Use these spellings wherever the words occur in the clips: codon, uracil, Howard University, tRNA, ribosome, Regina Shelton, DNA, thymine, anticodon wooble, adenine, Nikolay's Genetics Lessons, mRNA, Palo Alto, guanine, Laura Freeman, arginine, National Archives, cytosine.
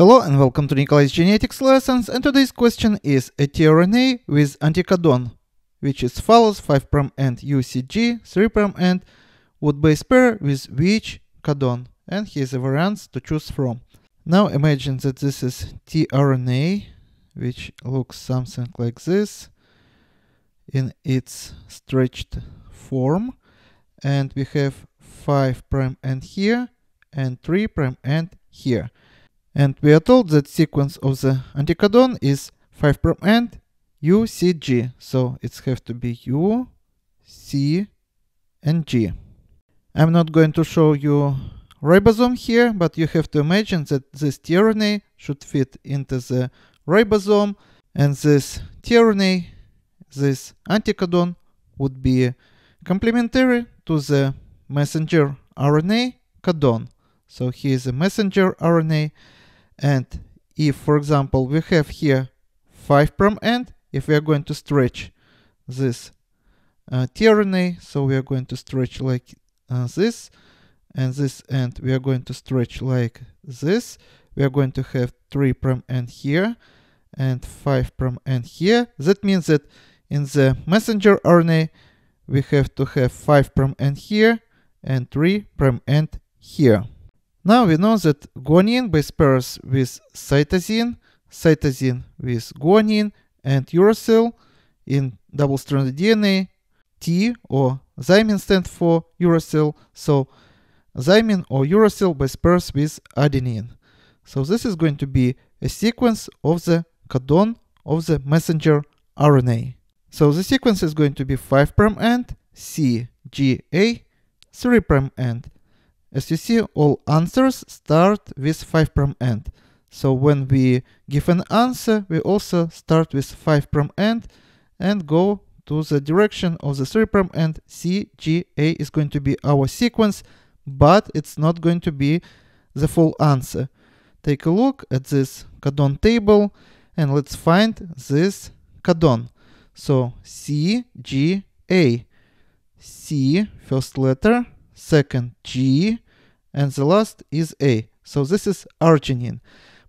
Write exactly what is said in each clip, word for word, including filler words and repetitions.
Hello and welcome to Nikolay's Genetics Lessons, and today's question is a tRNA with anticodon, which is follows five prime end U C G, three prime end would base pair with which codon, and here's a variance to choose from. Now imagine that this is tRNA, which looks something like this in its stretched form, and we have five prime end here and three prime end here. And we are told that sequence of the anticodon is five prime end U C G, so it's have to be U, C, and G. I'm not going to show you ribosome here, but you have to imagine that this tRNA should fit into the ribosome, and this tRNA, this anticodon, would be complementary to the messenger R N A codon. So here is a messenger R N A. And if, for example, we have here five prime end, if we are going to stretch this uh, tRNA, so we are going to stretch like uh, this, and this end we are going to stretch like this. We are going to have three prime end here and five prime end here. That means that in the messenger R N A, we have to have five prime end here and three prime end here. Now we know that guanine base pairs with cytosine, cytosine with guanine, and uracil in double-stranded D N A. T or thymine stands for uracil, so thymine or uracil base pairs with adenine. So this is going to be a sequence of the codon of the messenger R N A. So the sequence is going to be five prime end, C, G, A, three prime end. As you see, all answers start with five prime end. So when we give an answer, we also start with five prime end and go to the direction of the three prime end. C G A is going to be our sequence, but it's not going to be the full answer. Take a look at this codon table and let's find this codon. So C G A, C first letter, second G, and the last is A. So this is arginine.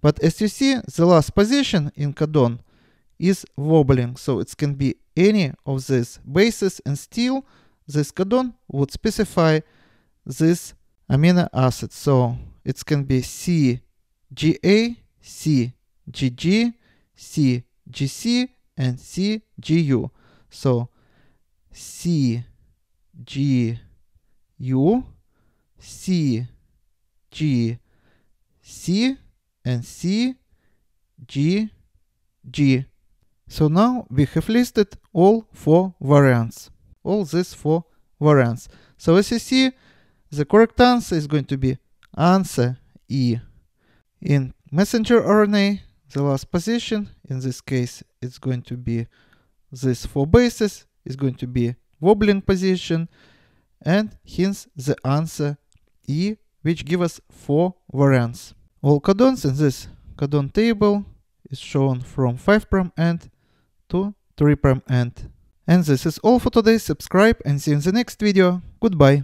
But as you see, the last position in codon is wobbling. So it can be any of these bases, and still this codon would specify this amino acid. So it can be C, G, A, C, G, G, C, G, C, and C, G, U. So C, G, U, C, G, C, and C, G, G. So now we have listed all four variants, all these four variants. So as you see, the correct answer is going to be answer E. In messenger R N A, the last position, in this case, it's going to be these four bases, is going to be wobbling position, and hence the answer E, which gives us four variants. All codons in this codon table is shown from five prime end to three prime end. And this is all for today. Subscribe and see you in the next video. Goodbye.